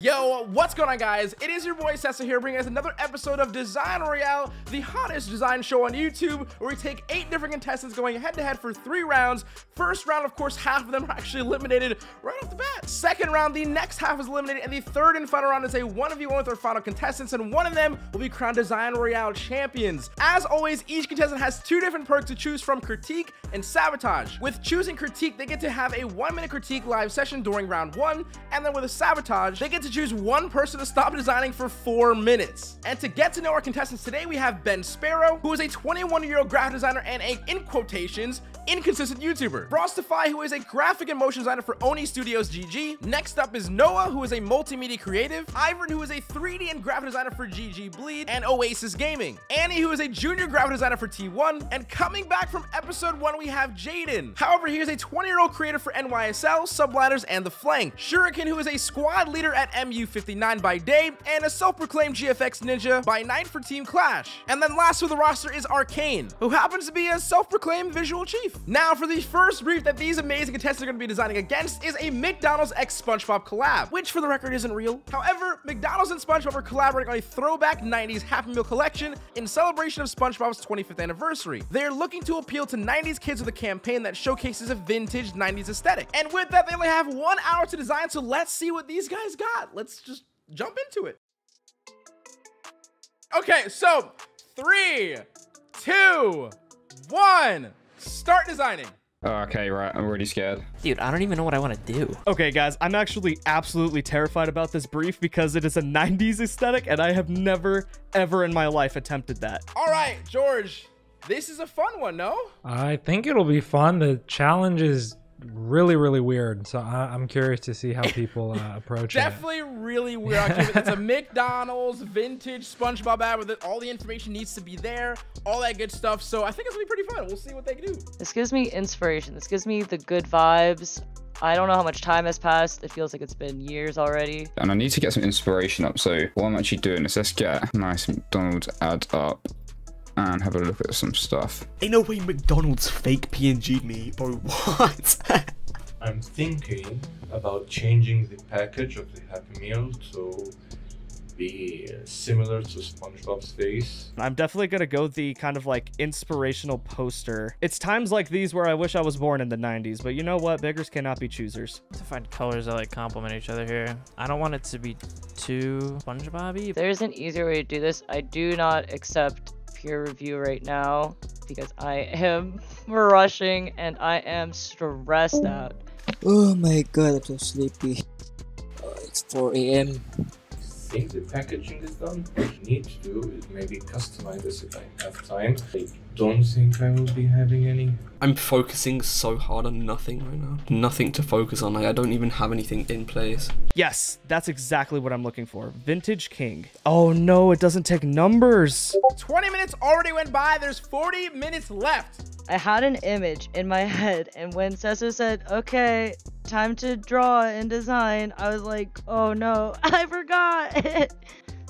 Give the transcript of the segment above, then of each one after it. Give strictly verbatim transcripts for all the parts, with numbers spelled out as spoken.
Yo, what's going on, guys? It is your boy Seso here, bringing us another episode of Design Royale, the hottest design show on YouTube, where we take eight different contestants going head to head for three rounds. First round, of course, half of them are actually eliminated right off the bat. Second round, the next half is eliminated, and the third and final round is a one v one with our final contestants, and one of them will be crowned Design Royale champions. As always, each contestant has two different perks to choose from: Critique and Sabotage. With choosing Critique, they get to have a one minute critique live session during round one, and then with a Sabotage, they get to to choose one person to stop designing for four minutes. And to get to know our contestants today, we have Ben Sparrow, who is a twenty-one year old graphic designer and a, in quotations, inconsistent YouTuber. Frostify, who is a graphic and motion designer for Oni Studios G G. Next up is Noah, who is a multimedia creative. Ivern, who is a three D and graphic designer for G G Bleed and Oasis Gaming. Annie, who is a junior graphic designer for T one. And coming back from episode one, we have Jaden. However, he is a twenty year old creator for N Y S L, Subladders, and The Flank. Shuriken, who is a squad leader at M U fifty-nine by day, and a self-proclaimed G F X ninja by night for Team Clash. And then last for the roster is Arcane, who happens to be a self-proclaimed visual chief. Now for the first brief that these amazing contestants are going to be designing against is a McDonald's x SpongeBob collab, which for the record isn't real. However, McDonald's and SpongeBob are collaborating on a throwback nineties Happy Meal collection in celebration of SpongeBob's twenty-fifth anniversary. They're looking to appeal to nineties kids with a campaign that showcases a vintage nineties aesthetic. And with that, they only have one hour to design, so let's see what these guys got. Let's just jump into it. Okay, so three, two, one, start designing. Oh, okay, right. I'm already scared. Dude, I don't even know what I want to do. Okay, guys, I'm actually absolutely terrified about this brief because it is a nineties aesthetic, and I have never, ever in my life attempted that. All right, George, this is a fun one, no? I think it'll be fun. The challenge is really really weird, so I, i'm curious to see how people uh, approach definitely it. Definitely really weird. It's a McDonald's vintage SpongeBob ad with it. All the information needs to be there, all that good stuff, so I think it's gonna be pretty fun. We'll see what they can do. This gives me inspiration, this gives me the good vibes. I don't know how much time has passed. It feels like it's been years already. And I need to get some inspiration up, so what I'm actually doing is let's get a nice McDonald's ad up and have a look at some stuff. Ain't no way McDonald's fake P N G'd me, bro, what? I'm thinking about changing the package of the Happy Meal to be similar to SpongeBob's face. I'm definitely gonna go the kind of like inspirational poster. It's times like these where I wish I was born in the nineties, but you know what? Beggars cannot be choosers. Let's find colors that like complement each other here. I don't want it to be too SpongeBob-y. There's an easier way to do this. I do not accept peer review right now because I am rushing and I am stressed out. Oh my god, I'm so sleepy. Uh, it's four A M I think the packaging is done. What you need to do is maybe customize this if I have time. I don't think I will be having any. I'm focusing so hard on nothing right now. Nothing to focus on. Like, I don't even have anything in place. Yes, that's exactly what I'm looking for. Vintage King. Oh no, it doesn't take numbers. twenty minutes already went by. There's forty minutes left. I had an image in my head, and when Seso said, okay, time to draw and design, I was like, oh no, I forgot.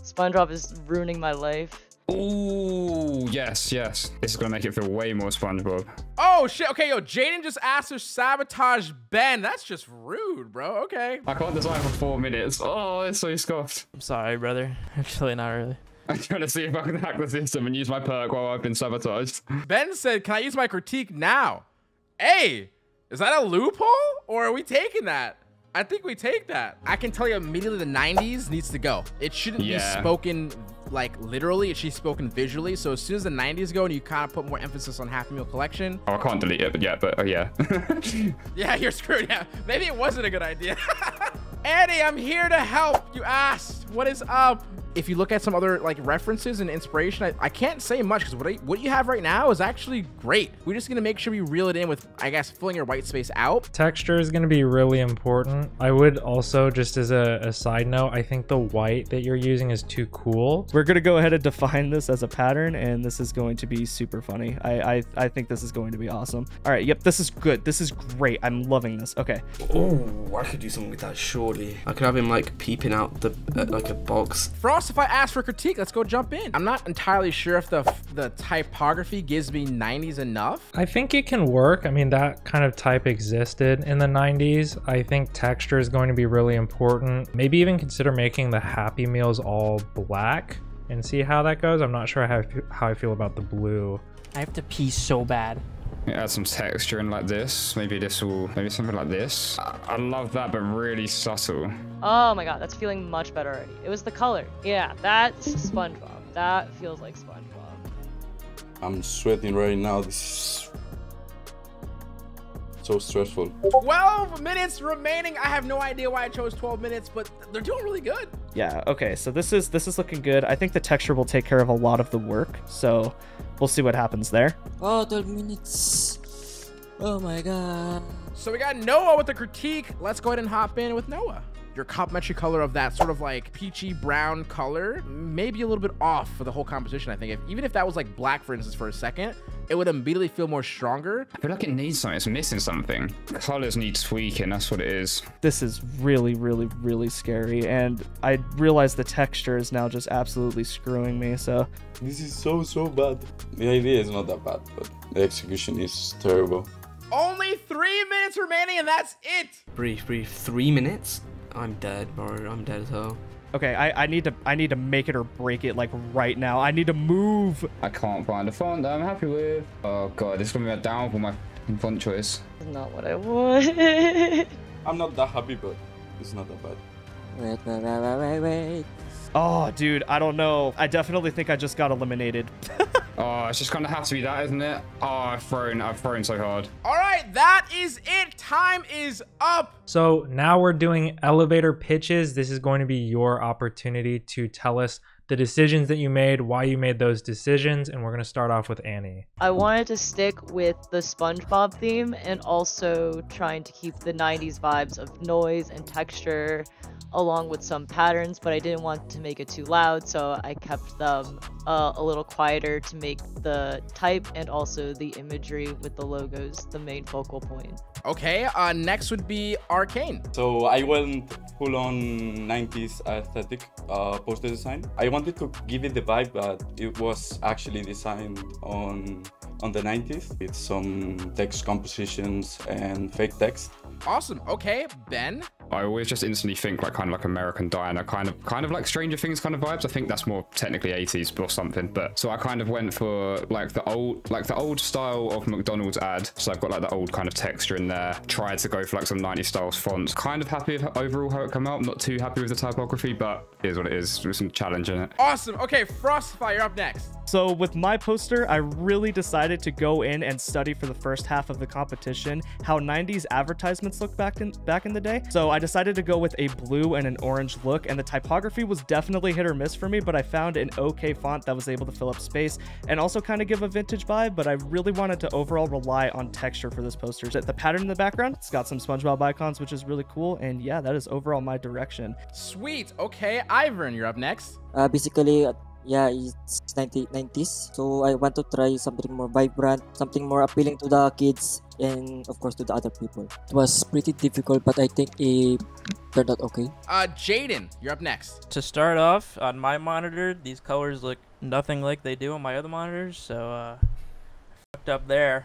SpongeBob is ruining my life. Ooh, yes, yes. This is gonna make it feel way more SpongeBob. Oh shit, okay, yo, Jaden just asked to sabotage Ben. That's just rude, bro, okay. I can't design for four minutes. Oh, it's so scoffed. I'm sorry, brother. Actually, not really. I'm trying to see if I can hack the system and use my perk while I've been sabotaged. Ben said, can I use my critique now? Hey, is that a loophole? Or are we taking that? I think we take that. I can tell you immediately the nineties needs to go. It shouldn't yeah. be spoken like literally, she's spoken visually. So as soon as the nineties go and you kind of put more emphasis on Happy Meal collection. Oh, I can't delete it, but yeah, but oh yeah. Yeah, you're screwed. Yeah, maybe it wasn't a good idea. Annie, I'm here to help. You asked, what is up? If you look at some other like references and inspiration, I, I can't say much because what I, what you have right now is actually great. We're just gonna make sure we reel it in with, I guess, filling your white space out. Texture is gonna be really important. I would also, just as a, a side note, I think the white that you're using is too cool. We're gonna go ahead and define this as a pattern, and this is going to be super funny. I, I, I think this is going to be awesome. All right, yep, this is good. This is great. I'm loving this, okay. Oh, I could do something with that, surely. I could have him like peeping out the, uh, like a box. Frost Frostify asked for critique. Let's go jump in. I'm not entirely sure if the the typography gives me nineties enough. I think it can work. I mean, that kind of type existed in the nineties. I think texture is going to be really important. Maybe even consider making the Happy Meals all black and see how that goes. I'm not sure how how I feel about the blue. I have to pee so bad. Add some texture in like this. Maybe this will, maybe something like this. I, I love that, but really subtle. Oh my God, that's feeling much better already. It was the color. Yeah, that's SpongeBob. That feels like SpongeBob. I'm sweating right now. This is so stressful. twelve minutes remaining. I have no idea why I chose twelve minutes, but they're doing really good. Yeah, okay, so this is this is looking good. I think the texture will take care of a lot of the work, so we'll see what happens there. Oh, twelve minutes. Oh my God. So we got Noah with the critique. Let's go ahead and hop in with Noah. Your complementary color of that sort of like peachy brown color may be a little bit off for the whole composition. I think if, even if that was like black, for instance, for a second, it would immediately feel more stronger. I feel like it needs something. It's missing something. The colors need tweaking. That's what it is. This is really, really, really scary. And I realize the texture is now just absolutely screwing me. So this is so, so bad. The idea is not that bad, but the execution is terrible. Only three minutes remaining and that's it. Brief, brief, three minutes. I'm dead, bro. I'm dead as hell. Okay, I, I need to I need to make it or break it like right now. I need to move. I can't find a font that I'm happy with. Oh God, this is gonna be a down for my font choice. It's not what I want. I'm not that happy, but it's not that bad. Wait, wait, wait, wait, wait. Oh, dude, I don't know. I definitely think I just got eliminated. Oh, it's just gonna have to be that, isn't it? Oh, I've thrown, I've thrown so hard. All right, that is it. Time is up. So now we're doing elevator pitches. This is going to be your opportunity to tell us the decisions that you made, why you made those decisions, and we're gonna start off with Annie. I wanted to stick with the SpongeBob theme and also trying to keep the nineties vibes of noise and texture along with some patterns, but I didn't want to make it too loud, so I kept them uh, a little quieter to make the type and also the imagery with the logos the main focal point. Okay, uh, next would be Arcane. So I went full on nineties aesthetic uh, poster design. I wanted to give it the vibe that it was actually designed on on the nineties with some text compositions and fake text. Awesome. Okay, Ben. I always just instantly think like kind of like American Diner, kind of kind of like Stranger Things kind of vibes. I think that's more technically eighties or something. But so I kind of went for like the old like the old style of McDonald's ad. So I've got like the old kind of texture in there. Tried to go for like some nineties styles fonts. Kind of happy with overall how it came out. I'm not too happy with the typography, but it is what it is. There's some challenge in it. Awesome. Okay, Frostify, you're up next. So with my poster, I really decided to go in and study for the first half of the competition how nineties advertisements looked back in back in the day. So I decided to go with a blue and an orange look, and the typography was definitely hit or miss for me, but I found an okay font that was able to fill up space and also kind of give a vintage vibe, but I really wanted to overall rely on texture for this poster. The pattern in the background, it's got some SpongeBob icons, which is really cool, and yeah, that is overall my direction. Sweet. Okay, Ivern, you're up next. Uh, basically, yeah, it's nineties, so I want to try something more vibrant, something more appealing to the kids and, of course, to the other people. It was pretty difficult, but I think it turned out okay. Uh, Jaden, you're up next. To start off, on my monitor, these colors look nothing like they do on my other monitors, so uh, I fucked up there.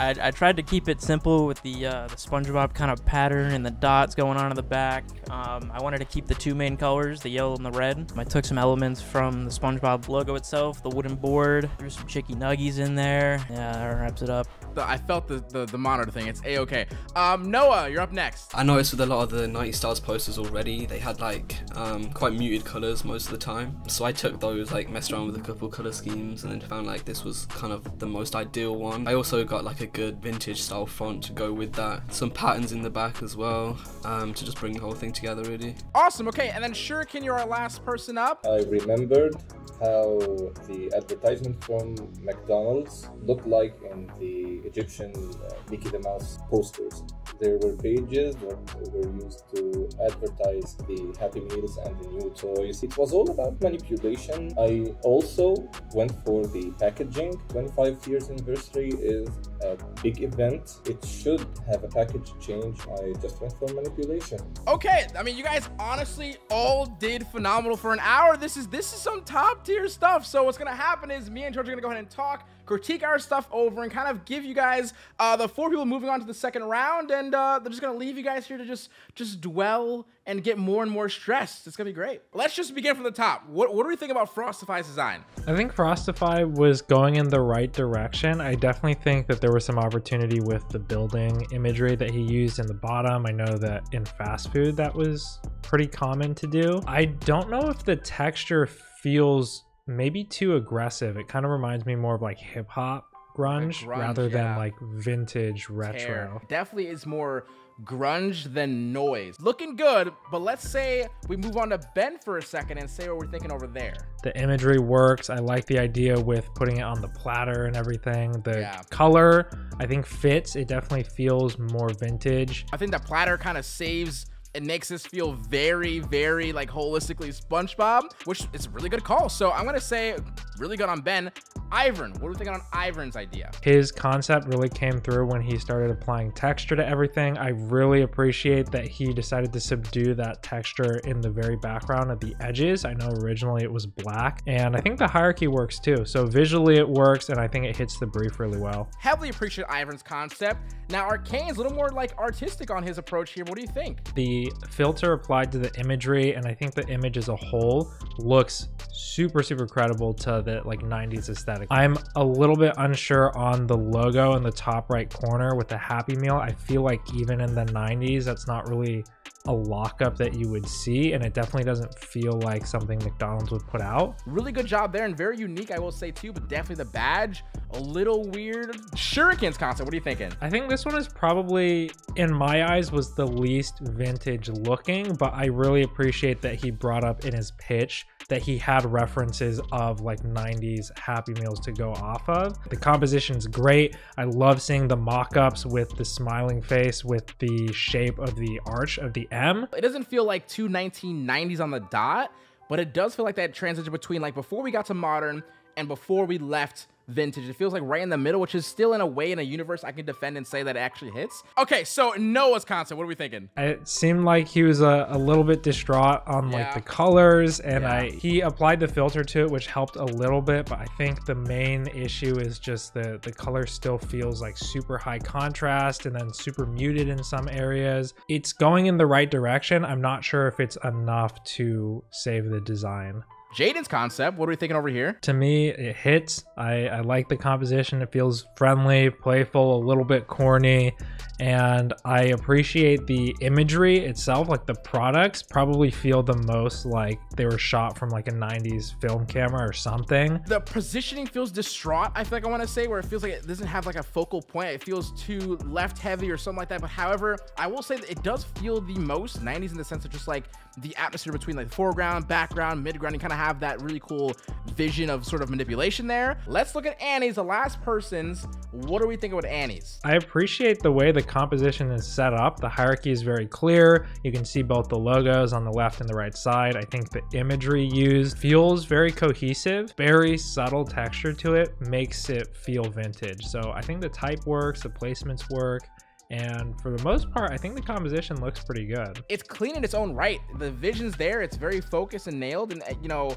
I, I tried to keep it simple with the, uh, the SpongeBob kind of pattern and the dots going on in the back. Um, I wanted to keep the two main colors, the yellow and the red. I took some elements from the SpongeBob logo itself, the wooden board, threw some chicky nuggies in there. Yeah, that wraps it up. I felt the, the, the monitor thing. It's a-okay. Um, Noah, you're up next. I noticed with a lot of the nineties stars posters already, they had like um, quite muted colors most of the time. So I took those, like messed around with a couple color schemes and then found like this was kind of the most ideal one. I also got like a good vintage style font to go with that, some patterns in the back as well, um to just bring the whole thing together really. Awesome. Okay, and then Shuriken, you're our last person up. I remembered how the advertisement from McDonald's looked like in the Egyptian uh, Mickey the Mouse posters. there were pages that were used to advertise the Happy Meals and the new toys. It was all about manipulation. I also went for the packaging. twenty-five years anniversary is a big event. It should have a package change. I just went for manipulation. Okay, I mean, you guys honestly all did phenomenal for an hour. This is this is some top tier stuff. So what's gonna happen is me and George are gonna go ahead and talk, critique our stuff over, and kind of give you guys uh, the four people moving on to the second round, and uh, they're just gonna leave you guys here to just just dwell and get more and more stressed. It's gonna be great. Let's just begin from the top. What, what do we think about Frostify's design? I think Frostify was going in the right direction. I definitely think that there was some opportunity with the building imagery that he used in the bottom. I know that in fast food, that was pretty common to do. I don't know if the texture feels maybe too aggressive. It kind of reminds me more of like hip hop grunge, grunge rather yeah. than like vintage retro. Tear. Definitely is more grunge than noise. Looking good, but let's say we move on to Ben for a second and say what we're thinking over there. The imagery works. I like the idea with putting it on the platter and everything. The yeah. color, I think, fits. It definitely feels more vintage. I think the platter kind of saves. It makes this feel very, very like holistically SpongeBob, which is a really good call. So I'm gonna say really good on Ben. Ivern, what do we think on Ivern's idea? His concept really came through when he started applying texture to everything. I really appreciate that he decided to subdue that texture in the very background at the edges. I know originally it was black, and I think the hierarchy works too. So visually it works, and I think it hits the brief really well. Heavily appreciate Ivern's concept. Now Arcane's a little more like artistic on his approach here. What do you think? The filter applied to the imagery, and I think the image as a whole looks super super credible to the like nineties aesthetic. I'm a little bit unsure on the logo in the top right corner with the Happy Meal. I feel like even in the nineties, that's not really a lockup that you would see, and it definitely doesn't feel like something McDonald's would put out. Really good job there, and very unique, I will say too, but definitely the badge a little weird. Shuriken's concept, what are you thinking? I think this one is probably, in my eyes, was the least vintage looking, but I really appreciate that he brought up in his pitch that he had references of like nineties Happy Meals to go off of. The composition's great. I love seeing the mock-ups with the smiling face with the shape of the arch of the M. It doesn't feel like two nineteen nineties on the dot, but it does feel like that transition between like before we got to modern and before we left vintage. It feels like right in the middle, which is still in a way in a universe I can defend and say that it actually hits. Okay, so Noah's concept, what are we thinking? It seemed like he was a, a little bit distraught on yeah. like the colors, and yeah. I he applied the filter to it, which helped a little bit, but I think the main issue is just the the color still feels like super high contrast and then super muted in some areas. It's going in the right direction. I'm not sure if it's enough to save the design. Jaden's concept, what are we thinking over here? To me, it hits. I, I like the composition. It feels friendly, playful, a little bit corny, and I appreciate the imagery itself. Like the products probably feel the most like they were shot from like a nineties film camera or something. The positioning feels distraught, I feel like I want to say, where it feels like it doesn't have like a focal point. It feels too left heavy or something like that. But however, I will say that it does feel the most nineties in the sense of just like the atmosphere between like foreground, background, midground, and kind of have that really cool vision of sort of manipulation there. Let's look at Annie's, the last person's. What do we think about Annie's? I appreciate the way the composition is set up. The hierarchy is very clear. You can see both the logos on the left and the right side. I think the imagery used feels very cohesive. Very subtle texture to it makes it feel vintage. So I think the type works, the placements work, and for the most part, I think the composition looks pretty good. It's clean in its own right. The vision's there. It's very focused and nailed. And, you know,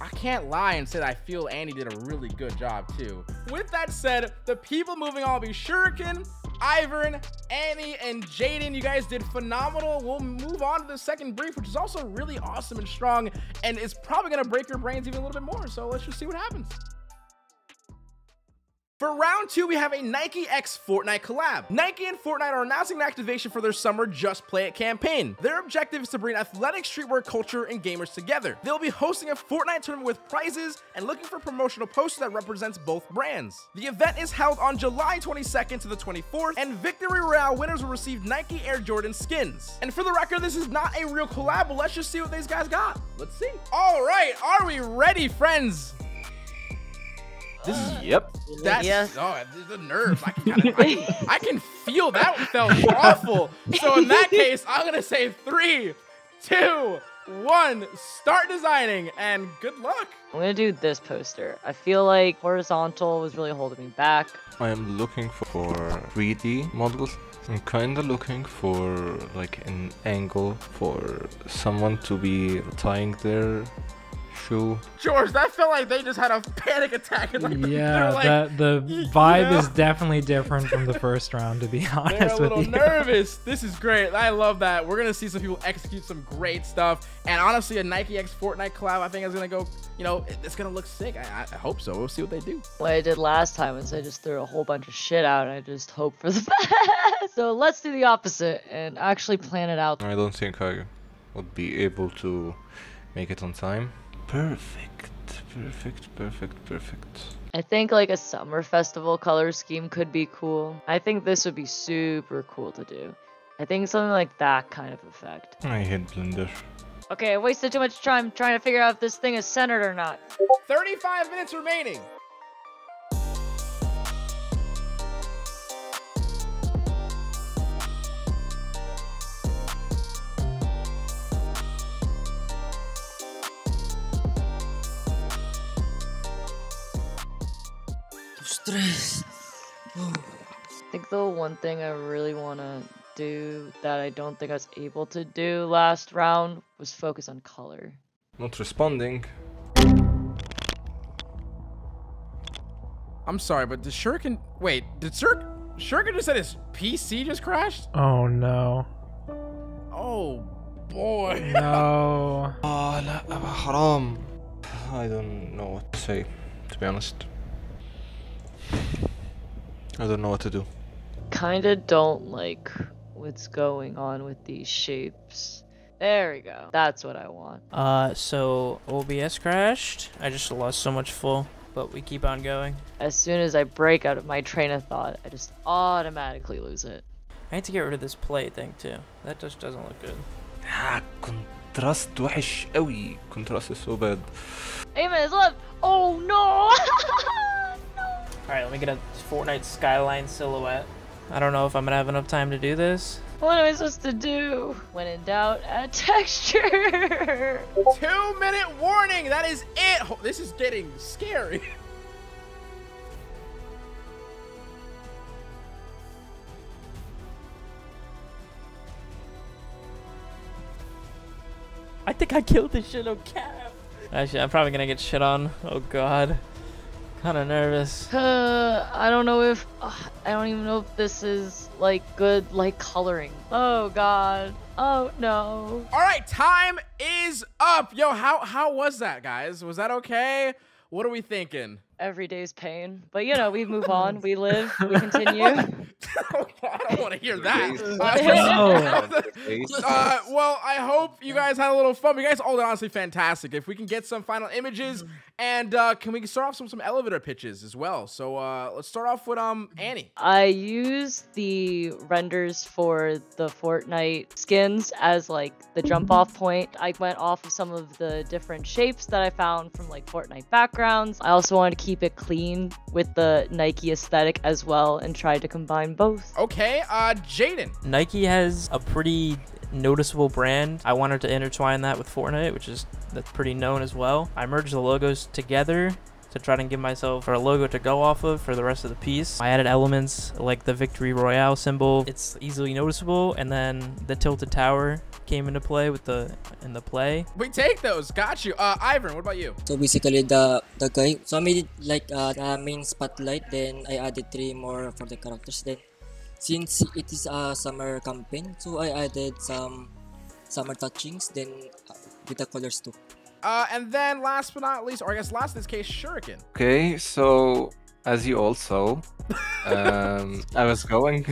I can't lie and say that I feel Annie did a really good job, too. With that said, the people moving on will be Shuriken, Ivern, Annie, and Jaden. You guys did phenomenal. We'll move on to the second brief, which is also really awesome and strong, and it's probably going to break your brains even a little bit more. So let's just see what happens. For round two, we have a Nike x Fortnite collab. Nike and Fortnite are announcing an activation for their summer Just Play It campaign. Their objective is to bring athletic streetwear culture and gamers together. They'll be hosting a Fortnite tournament with prizes and looking for promotional posters that represents both brands. The event is held on July twenty-second to the twenty-fourth, and Victory Royale winners will receive Nike Air Jordan skins. And for the record, this is not a real collab, but let's just see what these guys got. Let's see. All right, are we ready, friends? This is, yep. That's, yeah. oh, the nerves. I can, kinda, I, I can feel that felt awful. So in that case, I'm going to say three, two, one, start designing, and good luck. I'm going to do this poster. I feel like horizontal was really holding me back. I am looking for three D models. I'm kind of looking for like an angle for someone to be tying their shoe. George, that felt like they just had a panic attack. And, like, yeah, like, that, the vibe you know? is definitely different from the first round, to be honest with you. They're a little you. nervous. This is great. I love that. We're going to see some people execute some great stuff. And honestly, a Nike X Fortnite collab, I think is going to go, you know, it's going to look sick. I, I hope so. We'll see what they do. What I did last time is I just threw a whole bunch of shit out, and I just hope for the best. So let's do the opposite and actually plan it out. I don't think I would be able to make it on time. Perfect, perfect, perfect, perfect. I think like a summer festival color scheme could be cool. I think this would be super cool to do. I think something like that kind of effect. I hate Blender. Okay, I wasted too much time trying to figure out if this thing is centered or not. thirty-five minutes remaining. Stress. I think the one thing I really want to do that I don't think I was able to do last round was focus on color. Not responding. I'm sorry, but did Shuriken... Wait, did Shur... Shuriken just said his P C just crashed? Oh, no. Oh, boy. No. I don't know what to say, to be honest. I don't know what to do. Kinda don't like what's going on with these shapes. There we go. That's what I want. Uh, so O B S crashed. I just lost so much full, but we keep on going. As soon as I break out of my train of thought, I just automatically lose it. I need to get rid of this play thing too. That just doesn't look good. Ah, contrast وحش قوي. Contrast is so bad. Eight minutes left. Oh no! Alright, let me get a Fortnite skyline silhouette. I don't know if I'm gonna have enough time to do this. What am I supposed to do? When in doubt, add texture. Two minute warning, that is it. Oh, this is getting scary. I think I killed this shit on cap. Actually, I'm probably gonna get shit on. Oh god. Kind of nervous. Uh, I don't know if uh, I don't even know if this is like good like coloring. Oh god. Oh no. All right, time is up. Yo, how how was that, guys? Was that okay? What are we thinking? Every day's pain, but you know we move on. We live. We continue. I don't want to hear that. Uh, uh, well, I hope you guys had a little fun. You guys all did honestly fantastic. If we can get some final images, and uh, can we start off some some elevator pitches as well? So uh, let's start off with um Annie. I used the renders for the Fortnite skins as like the jump off point. I went off of some of the different shapes that I found from like Fortnite backgrounds. I also wanted to keep it clean with the Nike aesthetic as well, and tried to combine both. Okay, uh, Jaden. Nike has a pretty noticeable brand. I wanted to intertwine that with Fortnite, which is that's pretty known as well. I merged the logos together to try to give myself a logo to go off of for the rest of the piece. I added elements like the Victory Royale symbol. It's easily noticeable, and then the tilted tower came into play with the in the play. We take those. Got you. Uh, Ivern, what about you? So basically the the guy. So I made it like uh, the main spotlight. Then I added three more for the characters. Then since it is a summer campaign, so I added some summer touchings. Then with the colors too. Uh, and then last but not least, or I guess last in this case, Shuriken. Okay, so as you all saw, um, I was going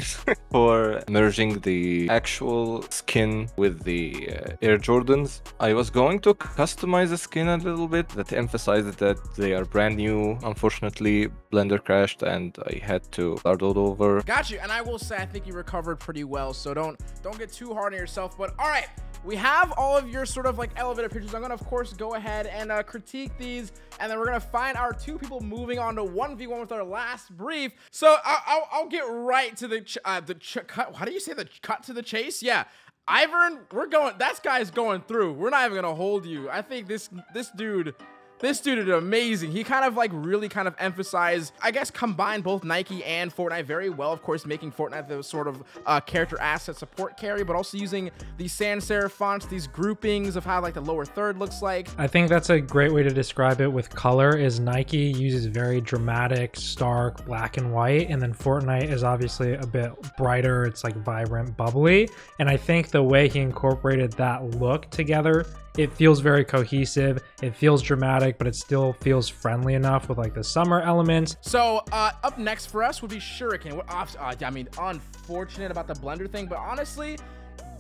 for merging the actual skin with the uh, Air Jordans. I was going to customize the skin a little bit that emphasized that they are brand new. Unfortunately, Blender crashed and I had to start all over. Got you. And I will say, I think you recovered pretty well, so don't don't get too hard on yourself. But all right, we have all of your sort of like elevator pictures. I'm gonna of course go ahead and uh, critique these, and then we're gonna find our two people moving on to one v one with our last brief. So I'll, I'll, I'll get right to the ch uh, the ch cut. How do you say the cut to the chase? Yeah, Ivern, we're going. That guy's going through. We're not even gonna hold you. I think this this dude. This dude did amazing. He kind of like really kind of emphasized, I guess, combined both Nike and Fortnite very well. Of course, making Fortnite the sort of uh, character asset support carry, but also using the sans serif fonts, these groupings of how like the lower third looks like. I think that's a great way to describe it with color is Nike uses very dramatic, stark black and white. And then Fortnite is obviously a bit brighter. It's like vibrant, bubbly. And I think the way he incorporated that look together, it feels very cohesive. It feels dramatic, but it still feels friendly enough with like the summer elements. So uh, up next for us would be Shuriken. What off uh, I mean, unfortunate about the Blender thing, but honestly,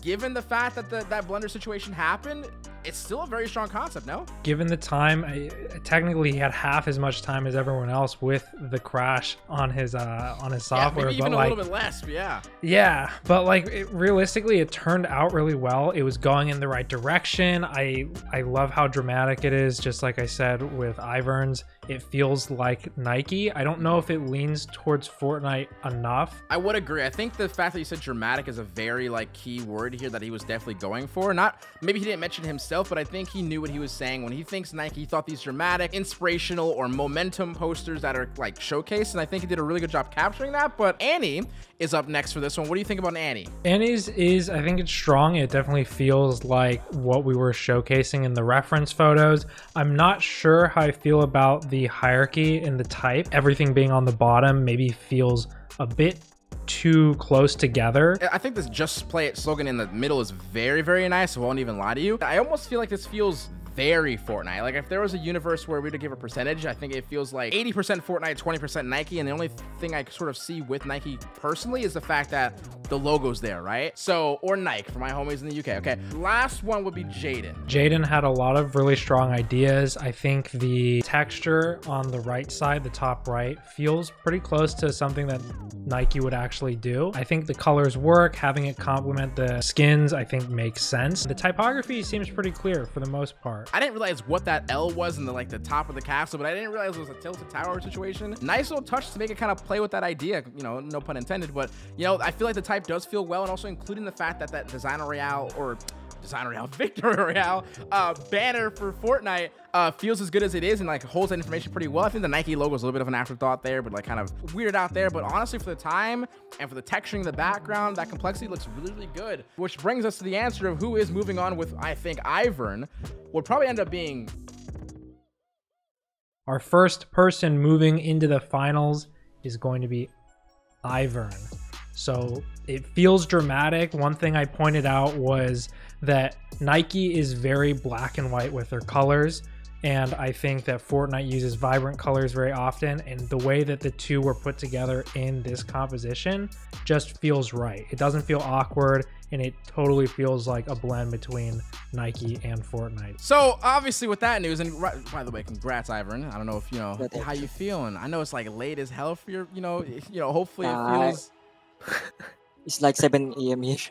given the fact that the, that Blender situation happened, it's still a very strong concept, no? Given the time, I, technically he had half as much time as everyone else with the crash on his uh, on his software. Yeah, maybe even but a like, little bit less, but yeah. Yeah, but like it, realistically, it turned out really well. It was going in the right direction. I I love how dramatic it is. Just like I said with Ivern's, it feels like Nike. I don't know if it leans towards Fortnite enough. I would agree. I think the fact that you said dramatic is a very like key word here that he was definitely going for. Not maybe he didn't mention himself, but I think he knew what he was saying when he thinks Nike. He thought these dramatic, inspirational, or momentum posters that are like showcased, and I think he did a really good job capturing that. But Annie is up next for this one. What do you think about Annie? Annie's is, I think it's strong. It definitely feels like what we were showcasing in the reference photos. I'm not sure how I feel about the hierarchy and the type. Everything being on the bottom maybe feels a bit too close together. I think this "just play it" slogan in the middle is very, very nice. I won't even lie to you. I almost feel like this feels very Fortnite. Like if there was a universe where we would give a percentage, I think it feels like eighty percent Fortnite, twenty percent Nike. And the only thing I sort of see with Nike personally is the fact that the logo's there, right? So, or Nike for my homies in the U K. Okay, last one would be Jaden. Jaden had a lot of really strong ideas. I think the texture on the right side, the top right, feels pretty close to something that Nike would actually do. I think the colors work, having it complement the skins, I think makes sense. The typography seems pretty clear for the most part. I didn't realize what that L was in the like the top of the castle, but I didn't realize it was a tilted tower situation. Nice little touch to make it kind of play with that idea, you know, no pun intended. But you know, I feel like the type does feel well, and also including the fact that that Design Royale or Design Royale, Victory Royale uh, banner for Fortnite uh, feels as good as it is and like holds that information pretty well. I think the Nike logo is a little bit of an afterthought there, but like kind of weird out there. But honestly, for the time and for the texturing in the background, that complexity looks really, really good. Which brings us to the answer of who is moving on with, I think, Ivern would probably end up being our first person moving into the finals is going to be Ivern. So it feels dramatic. One thing I pointed out was that Nike is very black and white with their colors. And I think that Fortnite uses vibrant colors very often. And the way that the two were put together in this composition just feels right. It doesn't feel awkward. And it totally feels like a blend between Nike and Fortnite. So obviously with that news, and by the way, congrats Ivern. I don't know if you know, how you feeling? I know it's like late as hell for your, you know, you know, hopefully it feels... It's like seven A M ish.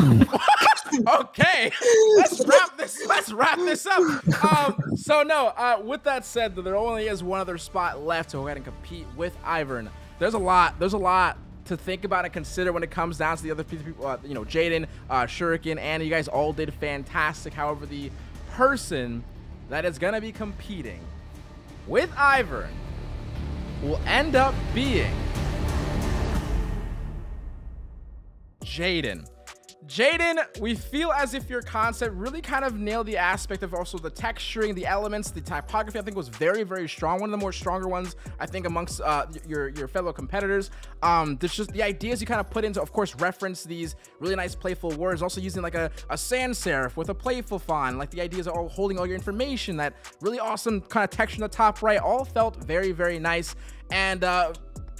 Okay, let's wrap this. Let's wrap this up. Um, so no. Uh, with that said, there only is one other spot left to go ahead and compete with Ivern. There's a lot. There's a lot to think about and consider when it comes down to the other people. Uh, you know, Jaden, uh, Shuriken, Anna. You guys all did fantastic. However, the person that is gonna be competing with Ivern will end up being Jaden. Jaden, we feel as if your concept really kind of nailed the aspect of also the texturing, the elements, the typography. I think was very, very strong. One of the more stronger ones, I think, amongst uh, your your fellow competitors. Um, there's just the ideas you kind of put into, of course, reference these really nice playful words. Also using like a, a sans serif with a playful font, like the ideas are all holding all your information. That really awesome kind of texture in the top right all felt very, very nice. And uh,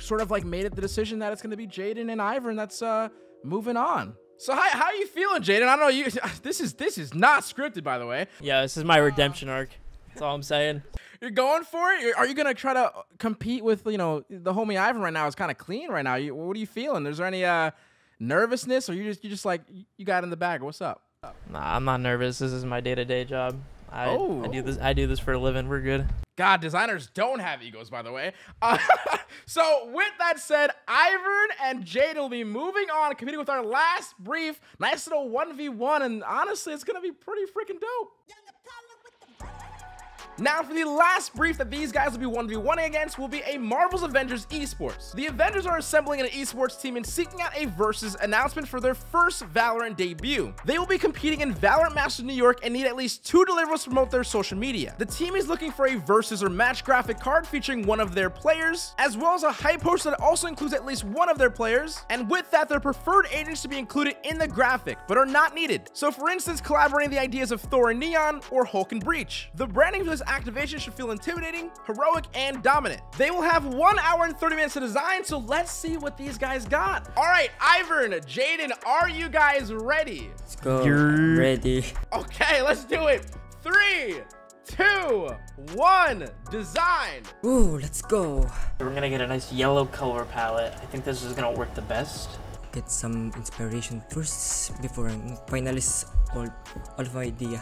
sort of like made it the decision that it's going to be Jaden and Ivern that's uh, moving on. So how, how are you feeling, Jaden? I don't know, you, this is this is not scripted, by the way. Yeah, this is my redemption arc. That's all I'm saying. You're going for it? Are you going to try to compete with, you know, the homie Ivern right now is kind of clean right now. You, what are you feeling? Is there any uh, nervousness, or you just you just like, you got in the bag? What's up? Nah, I'm not nervous. This is my day-to-day job. I, oh. I do this. I do this for a living. We're good. God, designers don't have egos, by the way. Uh, so with that said, Ivern and Jaden will be moving on, competing with our last brief, nice little one v one, and honestly, it's gonna be pretty freaking dope. Now for the last brief that these guys will be one v one against will be a Marvel's Avengers esports. The Avengers are assembling an esports team and seeking out a versus announcement for their first Valorant debut. They will be competing in Valorant Masters New York and need at least two deliverables to promote their social media. The team is looking for a versus or match graphic card featuring one of their players, as well as a hype poster that also includes at least one of their players, and with that their preferred agents to be included in the graphic, but are not needed. So for instance, collaborating the ideas of Thor and Neon or Hulk and Breach. The branding for this activation should feel intimidating, heroic, and dominant. They will have one hour and thirty minutes to design, so let's see what these guys got. All right, Ivern, Jaden, are you guys ready? Let's go. You're ready. Okay, let's do it. Three, two, one, design. Ooh, let's go. We're gonna get a nice yellow color palette. I think this is gonna work the best. Get some inspiration first before I finalize all, all of my idea.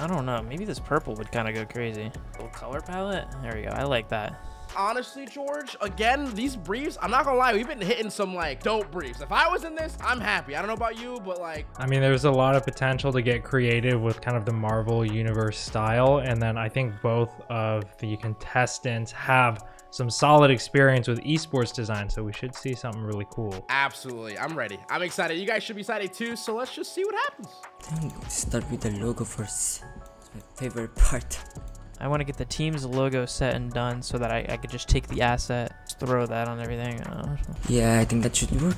I don't know. Maybe this purple would kind of go crazy. Little color palette. There we go. I like that. Honestly, George, again, these briefs, I'm not gonna lie, we've been hitting some like dope briefs. If I was in this, I'm happy. I don't know about you, but like, I mean, there's a lot of potential to get creative with kind of the Marvel universe style. And then I think both of the contestants have some solid experience with esports design, so we should see something really cool. Absolutely. I'm ready. I'm excited. You guys should be excited too, so let's just see what happens. Let's start with the logo first. It's my favorite part. I want to get the team's logo set and done so that I, I could just take the asset, just throw that on everything. Oh. Yeah, I think that should work.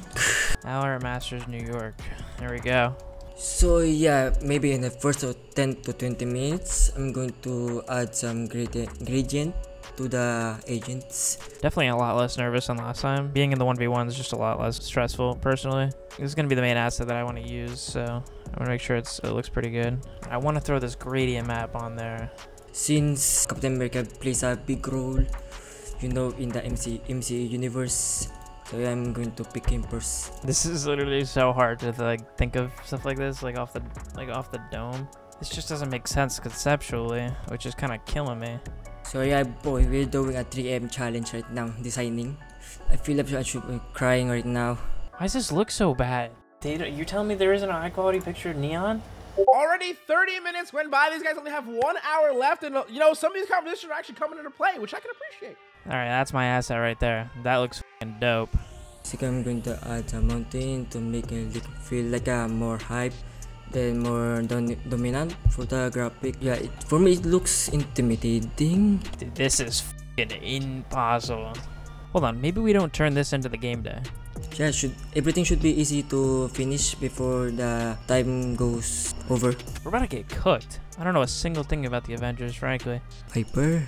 Valorant Masters New York. There we go. So yeah, maybe in the first ten to twenty minutes, I'm going to add some gradient to the agents. Definitely a lot less nervous than last time. Being in the one v one is just a lot less stressful, personally. This is going to be the main asset that I want to use, so I want to make sure it's, it looks pretty good. I want to throw this gradient map on there. Since Captain America plays a big role, you know, in the M C U universe, so I'm going to pick him first. This is literally so hard to like think of stuff like this, like off the like off the dome. This just doesn't make sense conceptually, which is kind of killing me. So yeah, boy, we're doing a three A M challenge right now, designing. I feel like I should be crying right now. Why does this look so bad? They don't, you're telling me there isn't a high quality picture of Neon? Already thirty minutes went by. These guys only have one hour left, and you know, some of these competitions are actually coming into play, which I can appreciate. All right, that's my asset right there. That looks f***ing dope. Second, I'm going to add a mountain to make it feel like a more hype, then more don dominant for the graphic. Yeah, it, for me it looks intimidating. Dude, this is f***ing impossible. Hold on, maybe we don't turn this into the game day. Yeah, should everything should be easy to finish before the time goes over. We're about to get cooked. I don't know a single thing about the Avengers, frankly. Viper?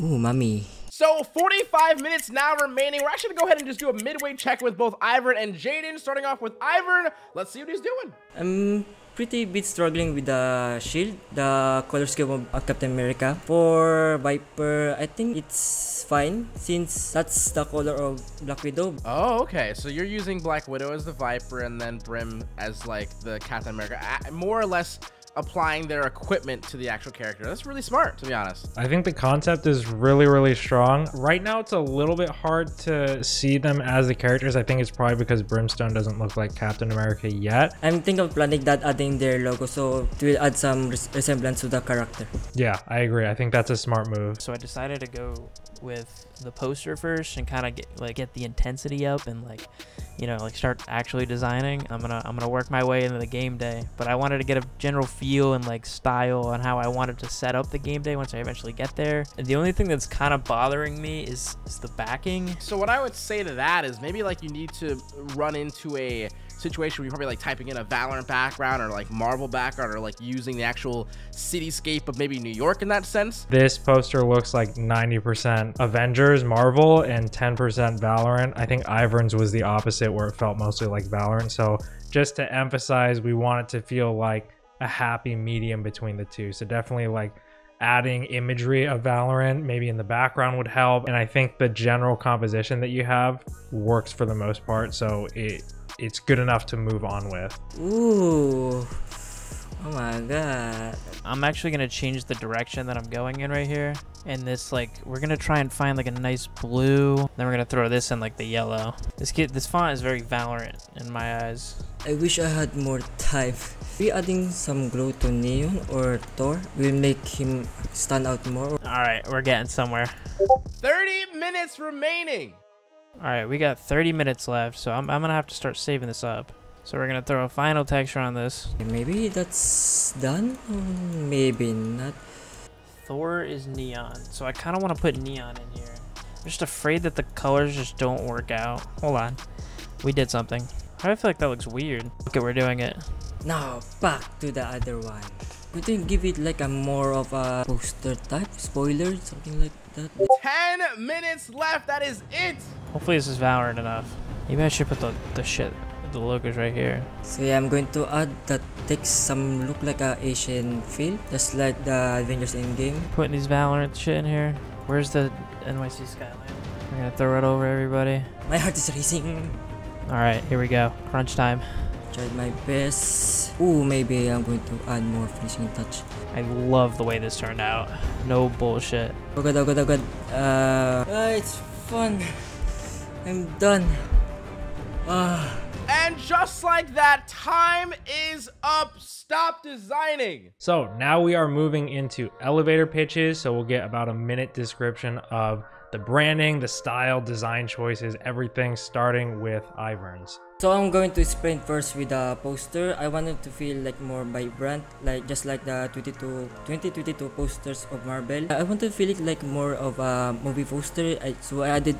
Ooh, mommy. So forty-five minutes now remaining. We're actually gonna go ahead and just do a midway check with both Ivern and Jaden. Starting off with Ivern, let's see what he's doing. Um. Pretty bit struggling with the shield, the color scheme of Captain America. For Viper, I think it's fine since that's the color of Black Widow. Oh, okay. So you're using Black Widow as the Viper and then Brim as like the Captain America, more or less applying their equipment to the actual character. That's really smart, to be honest. I think the concept is really, really strong. Right now, it's a little bit hard to see them as the characters. I think it's probably because Brimstone doesn't look like Captain America yet. I'm thinking of planning that adding their logo, so it will add some res resemblance to the character. Yeah, I agree. I think that's a smart move. So I decided to go with the poster first and kind of get like get the intensity up and like, you know, like start actually designing. I'm gonna I'm gonna work my way into the game day, but I wanted to get a general feel and like style on how I wanted to set up the game day once I eventually get there. And the only thing that's kind of bothering me is, is the backing. So what I would say to that is maybe like you need to run into a situation where you're probably like typing in a Valorant background or like Marvel background or like using the actual cityscape of maybe New York in that sense. This poster looks like ninety percent Avengers, Marvel, and ten percent Valorant. I think Ivern's was the opposite, where it felt mostly like Valorant. So just to emphasize, we want it to feel like a happy medium between the two. So definitely like adding imagery of Valorant maybe in the background would help. And I think the general composition that you have works for the most part. So it it's good enough to move on with. Ooh, oh my God. I'm actually gonna change the direction that I'm going in right here. And this, like, we're gonna try and find like a nice blue. Then we're gonna throw this in like the yellow. This kid, this font is very Valorant in my eyes. I wish I had more time. We adding some glow to Neon or Thor will make him stand out more. All right, we're getting somewhere. thirty minutes remaining. All right, we got thirty minutes left, so I'm, I'm gonna have to start saving this up. So we're gonna throw a final texture on this. Maybe that's done, maybe not. Thor is neon, so I kind of want to put neon in here. I'm just afraid that the colors just don't work out. Hold on, we did something. I feel like that looks weird. Okay, we're doing it. Now back to the other one. Couldn't give it like a more of a poster type, spoiler, something like that. Ten minutes left. That is it. Hopefully this is Valorant enough. Maybe I should put the the shit, the logos right here. So yeah, I'm going to add that text. Some look like a Asian feel, just like the Avengers Endgame. Putting these Valorant shit in here. Where's the N Y C skyline? I'm gonna throw it over everybody. My heart is racing. All right, here we go. Crunch time. Tried my best. Ooh, maybe I'm going to add more finishing touch. I love the way this turned out. No bullshit. Oh god, oh god, oh god. Uh, uh it's fun. I'm done. Ah. Uh. And just like that, time is up. Stop designing. So now we are moving into elevator pitches. So we'll get about a minute description of the branding, the style, design choices, everything, starting with Ivern's. So I'm going to explain first with the poster. I wanted to feel like more vibrant, like just like the twenty twenty-two posters of Marvel. I wanted to feel it like more of a movie poster, so I added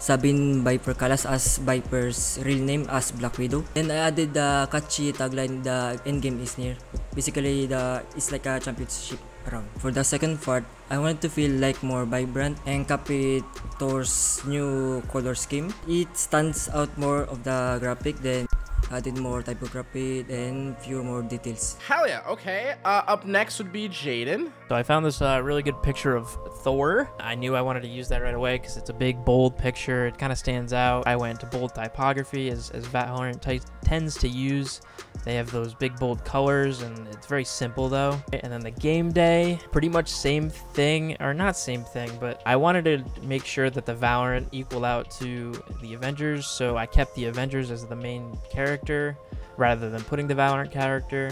Sabine Viper Kalas as Viper's real name as Black Widow. Then I added the catchy tagline, the endgame is near. Basically, the it's like a championship round. For the second part, I wanted to feel like more vibrant and copy Thor's new color scheme. It stands out more of the graphic, then added more typography, then few more details. Hell yeah, okay. Uh, up next would be Jaden. So I found this uh, really good picture of Thor. I knew I wanted to use that right away because it's a big, bold picture. It kind of stands out. I went to bold typography, as, as Valorant tends to use. They have those big, bold colors, and it's very simple, though. And then the game day, pretty much same thing, or not same thing, but I wanted to make sure that the Valorant equal out to the Avengers, so I kept the Avengers as the main character, rather than putting the Valorant character.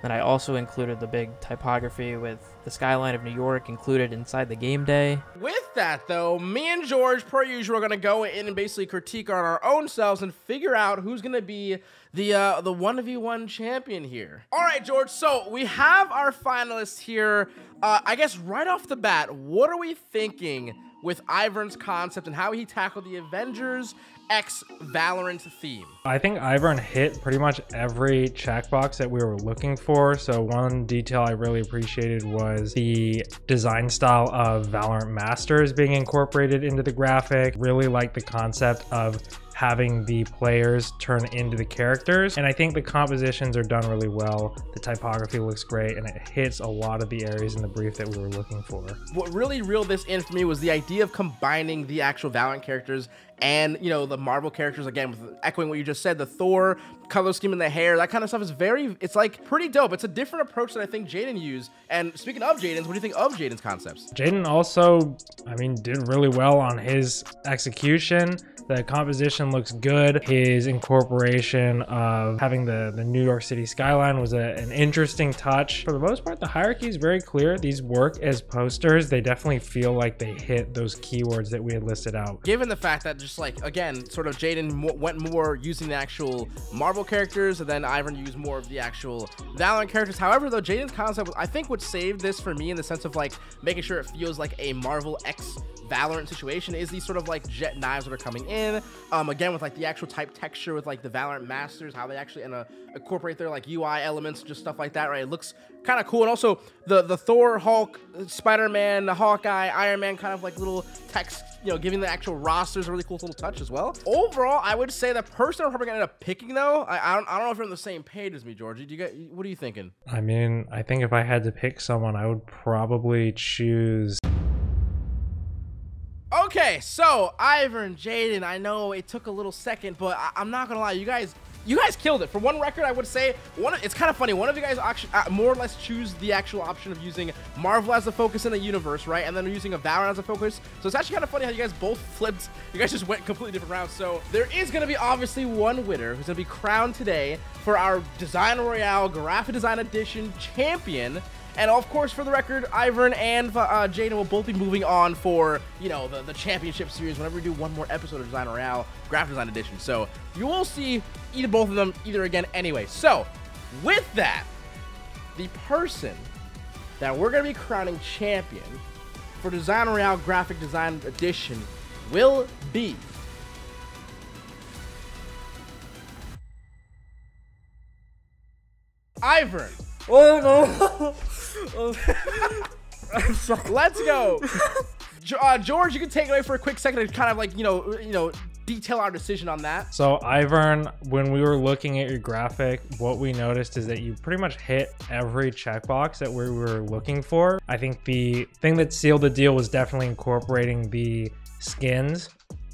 Then I also included the big typography with the skyline of New York included inside the game day. With that though, me and George, per usual, are gonna go in and basically critique on our own selves and figure out who's gonna be the uh, the one v one champion here. All right, George, so we have our finalists here. Uh, I guess right off the bat, what are we thinking with Ivern's concept and how he tackled the Avengers X Valorant theme? I think Ivern hit pretty much every checkbox that we were looking for. So one detail I really appreciated was the design style of Valorant Masters being incorporated into the graphic. Really liked the concept of having the players turn into the characters. And I think the compositions are done really well. The typography looks great, and it hits a lot of the areas in the brief that we were looking for. What really reeled this in for me was the idea of combining the actual Valorant characters and, you know, the Marvel characters, again, with echoing what you just said, the Thor color scheme in the hair, that kind of stuff is very, it's like pretty dope. It's a different approach that I think Jaden used. And speaking of Jaden's, what do you think of Jaden's concepts? Jaden also, I mean, did really well on his execution. The composition looks good. His incorporation of having the, the New York City skyline was a, an interesting touch. For the most part, the hierarchy is very clear. These work as posters. They definitely feel like they hit those keywords that we had listed out. Given the fact that just like, again, sort of Jaden went more using the actual Marvel characters, and then Ivern used more of the actual Valorant characters. However, though, Jaden's concept, I think, would save this for me in the sense of like making sure it feels like a Marvel X Valorant situation is these sort of like jet knives that are coming in, um again with like the actual type texture with like the Valorant Masters, how they actually and uh, incorporate their like U I elements, just stuff like that, right? It looks kind of cool. And also the the Thor, Hulk, Spider-Man, Hawkeye, Iron Man kind of like little text, you know, giving the actual rosters a really cool little touch as well. Overall, I would say the person I'm probably gonna end up picking though, I, I don't I don't know if you're on the same page as me, Georgie. Do you get, what are you thinking? I mean, I think if I had to pick someone, I would probably choose. Okay, so Ivern, Jaden, I know it took a little second, but I I'm not gonna lie, you guys. You guys killed it. For one record, I would say one. It's kind of funny. One of you guys actually, uh, more or less choose the actual option of using Marvel as the focus in the universe, right? And then using a Valorant as a focus. So it's actually kind of funny how you guys both flipped. You guys just went completely different routes. So there is going to be obviously one winner who's going to be crowned today for our Design Royale Graphic Design Edition champion. And of course, for the record, Ivern and uh, Jaden will both be moving on for, you know, the, the championship series whenever we do one more episode of Design Royale Graphic Design Edition. So you will see either both of them either again anyway. So with that, the person that we're going to be crowning champion for Design Royale Graphic Design Edition will be... Ivern. Oh no! Oh. I'm sorry. Let's go, uh, George. You can take it away for a quick second to kind of like you know, you know, detail our decision on that. So, Ivern, when we were looking at your graphic, what we noticed is that you pretty much hit every checkbox that we were looking for. I think the thing that sealed the deal was definitely incorporating the skins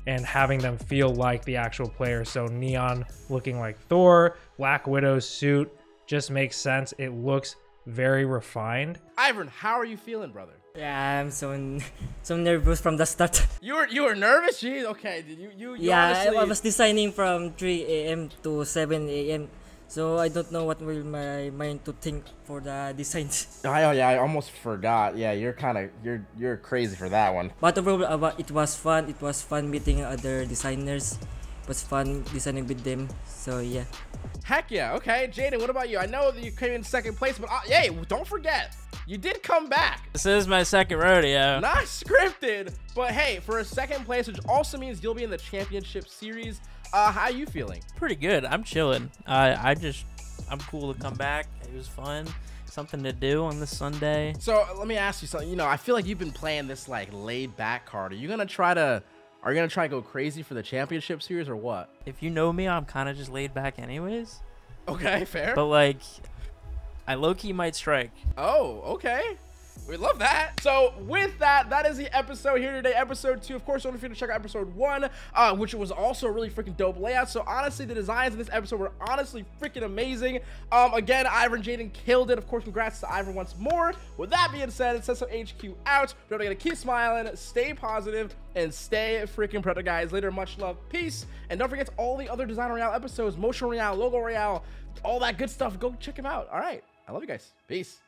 and having them feel like the actual player. So, Neon looking like Thor, Black Widow's suit. Just makes sense. It looks very refined. Ivern, how are you feeling, brother? Yeah, I'm so so nervous from the start. You were you were nervous? Jeez, okay. Did you you, you Yeah, honestly... I was designing from three A M to seven A M So I don't know what will my mind to think for the designs. Oh yeah, I almost forgot. Yeah, you're kind of you're you're crazy for that one. But overall, it was fun. It was fun meeting other designers. Was fun designing with them, so yeah. Heck yeah. Okay, Jaden, what about you? I know that you came in second place, but uh, hey, don't forget, you did come back. This is my second rodeo. Not scripted, but hey, for a second place, which also means you'll be in the championship series. Uh, how are you feeling? Pretty good. I'm chilling. Uh, I just, I'm cool to come back. It was fun. Something to do on this Sunday. So let me ask you something. You know, I feel like you've been playing this like laid back card. Are you gonna try to? Are you going to try to go crazy for the championship series or what? If you know me, I'm kind of just laid back anyways. Okay, fair. But, like, I low-key might strike. Oh, okay. We love that. So, with that, that is the episode here today, episode two. Of course, don't forget to check out episode one, uh, which was also a really freaking dope layout. So, honestly, the designs in this episode were honestly freaking amazing. Um, again, Ivern, Jaden killed it. Of course, congrats to Ivern once more. With that being said, it says H Q out. We're going to keep smiling, stay positive, and stay freaking productive, guys. Later, much love, peace, and don't forget all the other Design Royale episodes, Motion Royale, Logo Royale, all that good stuff. Go check them out. All right, I love you guys. Peace.